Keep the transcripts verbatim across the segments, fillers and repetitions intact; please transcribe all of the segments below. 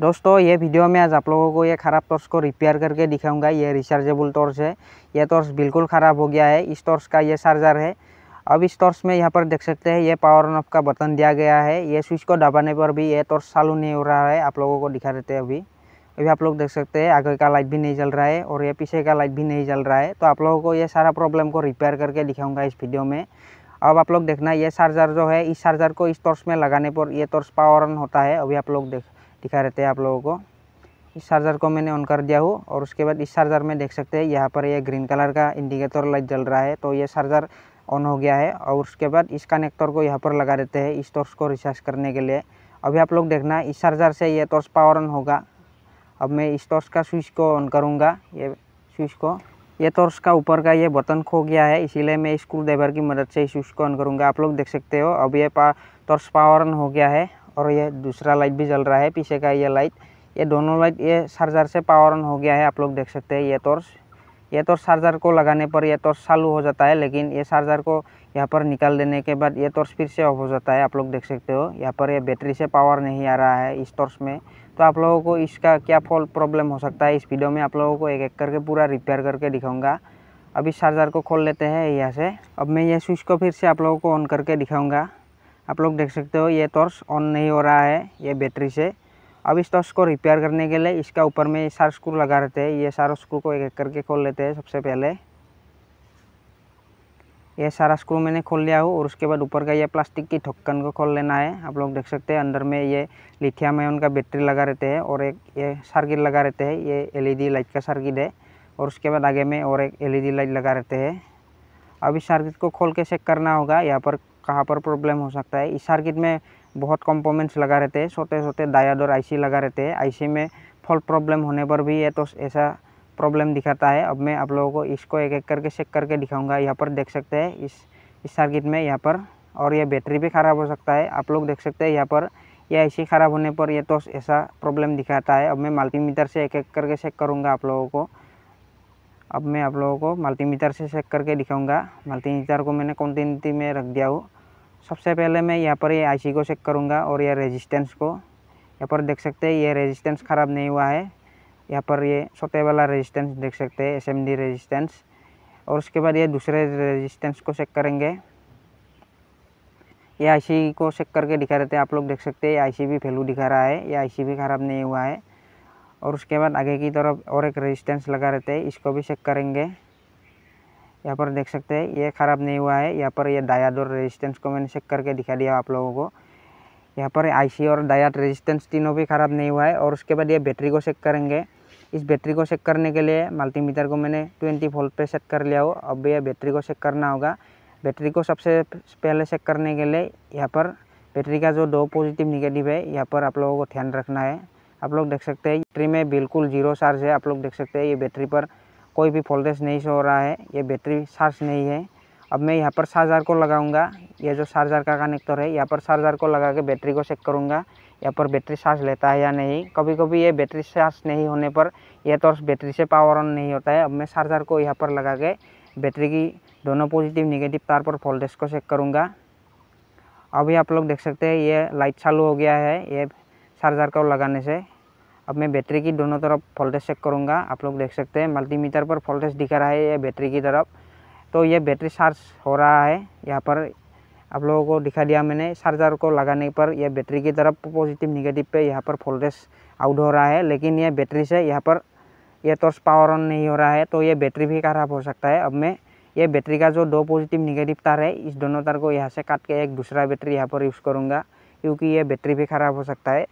दोस्तों ये वीडियो में आज आप लोगों को ये ख़राब टॉर्च को रिपेयर करके दिखाऊंगा। ये रिचार्जेबल टॉर्च है, यह टॉर्च बिल्कुल ख़राब हो गया है। इस टॉर्च का ये चार्जर है। अब इस टॉर्च में यहाँ पर देख सकते हैं ये पावर ऑन ऑफ का बटन दिया गया है। ये स्विच को दबाने पर भी ये टॉर्च चालू नहीं हो रहा है। आप लोगों को दिखा देते हैं, अभी अभी आप लोग देख सकते हैं आगे का लाइट भी नहीं जल रहा है और ये पीछे का लाइट भी नहीं जल रहा है। तो आप लोगों को ये सारा प्रॉब्लम को रिपेयर करके दिखाऊंगा इस वीडियो में। अब आप लोग देखना, ये चार्जर जो है, इस चार्जर को इस टॉर्च में लगाने पर ये टॉर्च पावर ऑन होता है। अभी आप लोग देख दिखा रहते हैं आप लोगों को। इस चार्जर को मैंने ऑन कर दिया हूँ और उसके बाद इस चार्जर में देख सकते हैं यहाँ पर यह ग्रीन कलर का इंडिकेटर लाइट जल रहा है। तो ये चार्जर ऑन हो गया है और उसके बाद इस कनेक्टर को यहाँ पर लगा देते हैं इस टॉर्च को रिचार्ज करने के लिए। अभी आप लोग देखना, इस चार्जर से यह टॉर्च पावर ऑन होगा। अब मैं इस टॉर्च का स्विच को ऑन करूँगा, ये स्विच को। ये टॉर्च का ऊपर का ये बटन खो गया है, इसीलिए मैं स्क्रू ड्राइवर की मदद से इस स्विच को ऑन करूँगा। आप लोग देख सकते हो अब ये पा टॉर्च पावर ऑन हो गया है और यह दूसरा लाइट भी जल रहा है, पीछे का ये लाइट। ये दोनों लाइट ये चार्जर से पावर ऑन हो गया है। आप लोग देख सकते हैं ये टॉर्च ये टॉर्च चार्जर को लगाने पर यह टॉर्च चालू हो जाता है, लेकिन ये चार्जर को यहाँ पर निकाल देने के बाद ये टॉर्च फिर से ऑफ हो जाता है। आप लोग देख सकते हो यहाँ पर यह बैटरी से पावर नहीं आ रहा है इस टॉर्च में। तो आप लोगों को इसका क्या फॉल्ट प्रॉब्लम हो सकता है इस वीडियो में आप लोगों को एक एक करके पूरा रिपेयर करके दिखाऊंगा। अब इस चार्जर को खोल लेते हैं यहाँ से। अब मैं ये स्विच को फिर से आप लोगों को ऑन करके दिखाऊंगा। आप लोग देख सकते हो ये टॉर्च ऑन नहीं हो रहा है ये बैटरी से। अब इस टॉर्च को रिपेयर करने के लिए इसका ऊपर में सारा स्क्रू लगा रहते हैं। ये सारा स्क्रू को एक एक करके खोल लेते हैं। सबसे पहले ये सारा स्क्रू मैंने खोल लिया हूँ और उसके बाद ऊपर का ये प्लास्टिक की ढक्कन को खोल लेना है। आप लोग देख सकते हैं अंदर में ये लिथियम आयन का बैटरी लगा रहते हैं और एक ये सर्किट लगा रहते हैं। ये एलईडी लाइट का सर्किट है और उसके बाद आगे में और एक एलईडी लाइट लगा रहते हैं। अब इस सर्किट को खोल के चेक करना होगा यहाँ पर कहाँ पर प्रॉब्लम हो सकता है। इस सर्किट में बहुत कंपोनेंट्स लगा रहते हैं, छोटे छोटे डायोड और आईसी लगा रहते हैं। आईसी में फॉल्ट प्रॉब्लम होने पर भी ये तो ऐसा प्रॉब्लम दिखाता है। अब मैं आप लोगों को इसको एक एक करके चेक करके दिखाऊंगा। यहाँ पर देख सकते हैं इस इस सर्किट में यहाँ पर, और यह बैटरी भी ख़राब हो सकता है। आप लोग देख सकते हैं यहाँ पर यह आईसी ख़राब होने पर यह तो ऐसा प्रॉब्लम दिखाता है। अब मैं मल्टीमीटर से एक एक करके चेक करूँगा आप लोगों को। अब मैं आप लोगों को मल्टीमीटर से चेक करके दिखाऊंगा। मल्टीमीटर को मैंने कंटिन्यूटी में रख दिया हूँ। सबसे पहले मैं यहाँ पर ये आईसी को चेक करूँगा और ये रेजिस्टेंस को। यहाँ पर देख सकते हैं ये रेजिस्टेंस ख़राब नहीं हुआ है। यहाँ पर ये छोटे वाला रेजिस्टेंस देख सकते हैं, एसएमडी रेजिस्टेंस। और उसके बाद ये दूसरे रेजिस्टेंस को चेक करेंगे। ये आईसी को चेक करके दिखा देते हैं। आप लोग देख सकते हैं ये आईसी भी वैल्यू दिखा रहा है, ये आईसी भी ख़राब नहीं हुआ है। और उसके बाद आगे की तरफ और एक रेजिस्टेंस लगा रहते हैं, इसको भी चेक करेंगे। यहाँ पर देख सकते हैं ये ख़राब नहीं हुआ है। यहाँ पर ये डायोड और रेजिस्टेंस को मैंने चेक करके दिखा दिया आप लोगों को। यहाँ पर आईसी और डायोड रेजिस्टेंस तीनों भी ख़राब नहीं हुआ है। और उसके बाद ये बैटरी को चेक करेंगे। इस बैटरी को चेक करने के लिए मल्टीमीटर को मैंने ट्वेंटी वोल्ट पे सेट कर लिया हो। अब ये बैटरी को चेक करना होगा। बैटरी को सबसे पहले चेक करने के लिए यहाँ पर बैटरी का जो दो पॉजिटिव निगेटिव है यहाँ पर आप लोगों को ध्यान रखना है। आप लोग देख सकते हैं बैटरी में बिल्कुल जीरो चार्ज है। आप लोग देख सकते हैं ये बैटरी पर कोई भी वोल्टेज नहीं शो हो रहा है, ये बैटरी चार्ज नहीं है। अब मैं यहाँ पर चार्जर को लगाऊंगा। ये जो चार्जर का कनेक्टर है यहाँ पर चार्जर को लगा के बैटरी को चेक करूँगा यहाँ पर बैटरी चार्ज लेता है या नहीं। कभी कभी ये बैटरी चार्ज नहीं होने पर यह टॉर्च बैटरी से पावर ऑन नहीं होता है। अब मैं चार्जर को यहाँ पर लगा के बैटरी की दोनों पॉजिटिव निगेटिव तार पर वोल्टेज को चेक करूँगा। अभी आप लोग देख सकते हैं ये लाइट चालू हो गया है ये चार्जर को लगाने से। अब मैं बैटरी की दोनों तरफ वोल्टेज चेक करूँगा। आप लोग देख सकते हैं मल्टीमीटर पर वोल्टेज दिखा रहा है ये बैटरी की तरफ, तो ये बैटरी चार्ज हो रहा है। यहाँ पर आप लोगों को दिखा दिया मैंने, चार्जर को लगाने पर यह बैटरी की तरफ पॉजिटिव निगेटिव पे यहाँ पर वोल्टेज आउट हो रहा है, लेकिन यह बैटरी से यहाँ पर यह टॉर्च पावर ऑन नहीं हो रहा है। तो यह बैटरी भी ख़राब हो सकता है। अब मैं ये बैटरी का जो दो पॉजिटिव निगेटिव तार है इस दोनों तार को यहाँ से काट के एक दूसरा बैटरी यहाँ पर यूज़ करूँगा, क्योंकि यह बैटरी भी ख़राब हो सकता है।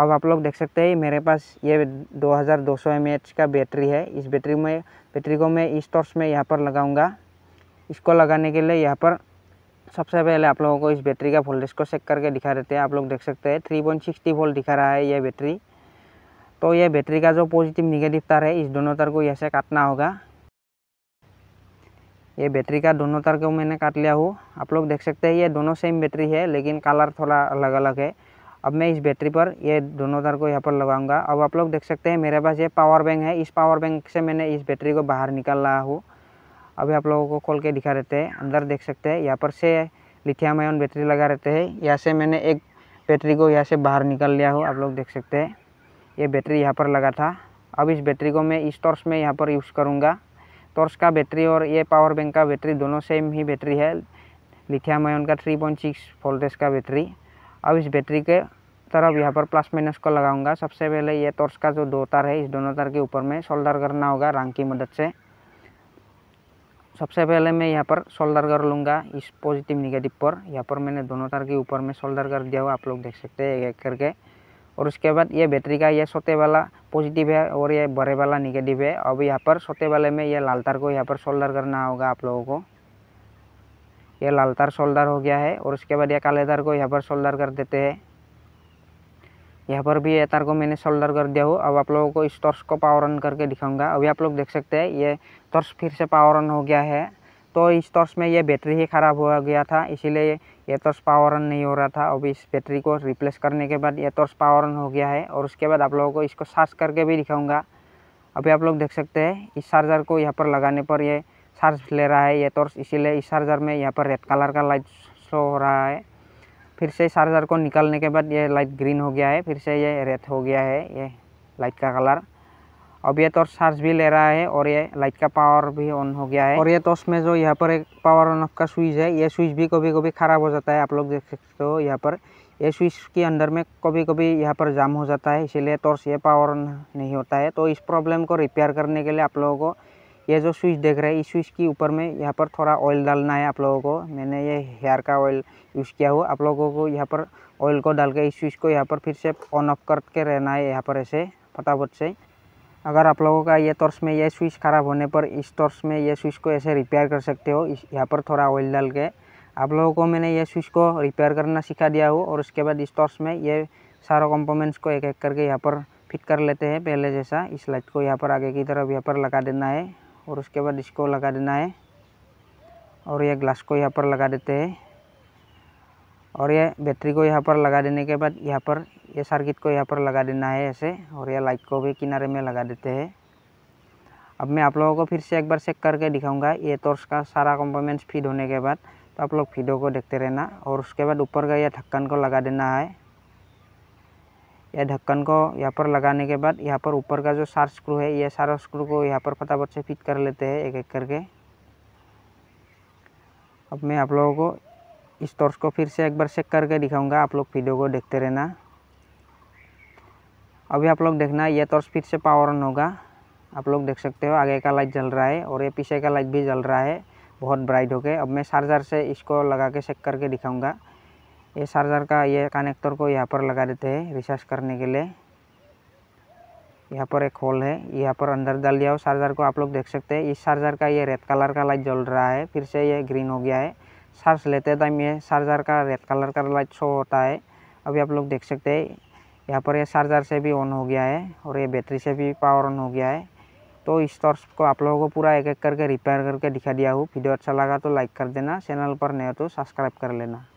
अब आप लोग देख सकते हैं मेरे पास ये बाईस सौ एमएएच का बैटरी है। इस बैटरी में बैटरी को मैं इस टॉर्च में यहाँ पर लगाऊंगा। इसको लगाने के लिए यहाँ पर सबसे पहले आप लोगों को इस बैटरी का वोल्टेज को चेक करके दिखा देते हैं। आप लोग देख सकते हैं तीन पॉइंट साठ वोल्ट दिखा रहा है यह बैटरी। तो यह बैटरी का जो पॉजिटिव निगेटिव तार है इस दोनों तार को यहाँ से काटना होगा। ये बैटरी का दोनों तार को मैंने काट लिया हूँ। आप लोग देख सकते हैं ये दोनों सेम बैटरी है, लेकिन कलर थोड़ा अलग अलग है। अब मैं इस बैटरी पर ये दोनों तार को यहाँ पर लगाऊंगा। अब आप लोग देख सकते हैं मेरे पास ये पावर बैंक है। इस पावर बैंक से मैंने इस बैटरी को बाहर निकाल रहा हूँ। अभी आप लोगों को खोल के दिखा देते हैं। अंदर देख सकते हैं यहाँ पर से लिथियम आयन बैटरी लगा रहते हैं। यहाँ से मैंने एक बैटरी को यहाँ से बाहर निकाल लिया हो। आप लोग देख सकते हैं ये बैटरी यहाँ पर लगा था। अब इस बैटरी को मैं इस टॉर्च में यहाँ पर यूज़ करूँगा। टॉर्च का बैटरी और ये पावर बैंक का बैटरी दोनों सेम ही बैटरी है, लिथियम आयन का थ्री पॉइंट सिक्स वोल्टेज का बैटरी। अब इस बैटरी के तरफ यहाँ पर प्लस माइनस को लगाऊंगा। सबसे पहले ये टॉर्च का जो दो तार है, इस दोनों तार के ऊपर में सोल्डर करना होगा रंग की मदद से। सबसे पहले मैं यहाँ पर सोल्डर कर लूँगा इस पॉजिटिव निगेटिव पर। यहाँ पर मैंने दोनों तार के ऊपर में सोल्डर कर दिया हुआ, आप लोग देख सकते हैं एक करके। और उसके बाद ये बैटरी का ये छोटे वाला पॉजिटिव है और ये बड़े वाला निगेटिव है। अब यहाँ पर छोटे वाले में ये लाल तार को यहाँ पर सोल्डर करना होगा आप लोगों को। ये लाल तार सोल्डर हो गया है और उसके बाद ये काले तार को यहाँ पर सोल्डर कर देते हैं। यहाँ पर भी ये तार को मैंने सोल्डर कर दिया हूँ। अब आप लोगों को इस टॉर्च को पावर ऑन करके दिखाऊंगा। अभी आप लोग देख सकते हैं ये टॉर्च फिर से पावर ऑन हो गया है। तो इस टॉर्च में ये बैटरी ही ख़राब हो गया था, इसीलिए ये टॉर्च पावर ऑन नहीं हो रहा था। अब इस बैटरी को रिप्लेस करने के बाद ये टॉर्च पावर ऑन हो गया है। और उसके बाद आप लोगों को इसको चार्ज करके भी दिखाऊँगा। अभी आप लोग देख सकते हैं इस चार्जर को यहाँ पर लगाने पर यह चार्ज ले रहा है ये टॉर्च, इसीलिए इस चार्जर में यहाँ पर रेड कलर का लाइट शो हो रहा है। फिर से चार्जर को निकालने के बाद ये लाइट ग्रीन हो गया है, फिर से ये रेड हो गया है ये लाइट का कलर। अब ये टॉर्च चार्ज भी ले रहा है और ये लाइट का पावर भी ऑन हो गया है। और ये टॉर्च में जो यहाँ पर एक पावर ऑन ऑफ का स्विच है, ये स्विच भी कभी कभी ख़राब हो जाता है, आप लोग देख सकते हो यहाँ पर। ये स्विच के अंदर में कभी कभी यहाँ पर जाम हो जाता है, इसीलिए टॉर्च ये पावर ऑन नहीं होता है। तो इस प्रॉब्लम को रिपेयर करने के लिए आप लोगों को ये जो स्विच देख रहे हैं, इस स्विच के ऊपर में यहाँ पर थोड़ा ऑयल डालना है आप लोगों को। मैंने ये हेयर का ऑयल यूज़ किया हुआ, आप लोगों को यहाँ पर ऑयल को डाल के इस स्विच को यहाँ पर फिर से ऑन ऑफ करके रहना है यहाँ पर ऐसे फटाफट से। अगर आप लोगों का ये टॉर्च में ये स्विच ख़राब होने पर इस टॉर्च में ये स्विच को ऐसे रिपेयर कर सकते हो, यहाँ पर थोड़ा ऑयल डाल के। आप लोगों को मैंने ये स्विच को रिपेयर करना सिखा दिया हो। और उसके बाद इस टॉर्च में ये सारे कंपोनेंट्स को एक एक करके यहाँ पर फिट कर लेते हैं। पहले जैसा इस लाइट को यहाँ पर आगे की तरफ यहाँ पर लगा देना है और उसके बाद इसको लगा देना है और यह ग्लास को यहाँ पर लगा देते हैं। और यह बैटरी को यहाँ पर लगा देने के बाद यहाँ पर यह सर्किट को यहाँ पर लगा देना है ऐसे। और यह लाइट को भी किनारे में लगा देते हैं। अब मैं आप लोगों को फिर से एक बार चेक करके दिखाऊंगा ये टॉर्च का सारा कंपोनेंट्स फिट होने के बाद। तो आप लोग वीडियो को देखते रहना। और उसके बाद ऊपर का यह ढक्कन को लगा देना है। यह ढक्कन को यहाँ पर लगाने के बाद यहाँ पर ऊपर का जो चार स्क्रू है, यह सारा स्क्रू को यहाँ पर फटाफट से फिट कर लेते हैं एक एक करके। अब मैं आप लोगों को इस टॉर्च को फिर से एक बार चेक करके दिखाऊंगा, आप लोग वीडियो को देखते रहना। अभी आप लोग देखना यह टॉर्च फिर से पावर ऑन होगा, आप लोग देख सकते हो आगे का लाइट जल रहा है और ये पीछे का लाइट भी जल रहा है बहुत ब्राइट होके। अब मैं चार्जर से इसको लगा के चेक करके दिखाऊँगा। ये चार्जर का ये कनेक्टर को यहाँ पर लगा देते हैं रिचार्ज करने के लिए। यहाँ पर एक होल है, यहाँ पर अंदर डाल दिया हो चार्जर को, आप लोग देख सकते हैं। इस चार्जर का ये रेड कलर का लाइट जल रहा है, फिर से ये ग्रीन हो गया है। चार्ज लेते टाइम ये चार्जर का रेड कलर का लाइट शो होता है। अभी आप लोग देख सकते हैं यहाँ पर यह चार्जर से भी ऑन हो गया है और ये बैटरी से भी पावर ऑन हो गया है। तो इस टॉर्च को आप लोगों को पूरा एक एक करके रिपेयर करके दिखा दिया हूँ। वीडियो अच्छा लगा तो लाइक कर देना, चैनल पर नए हो तो सब्सक्राइब कर लेना।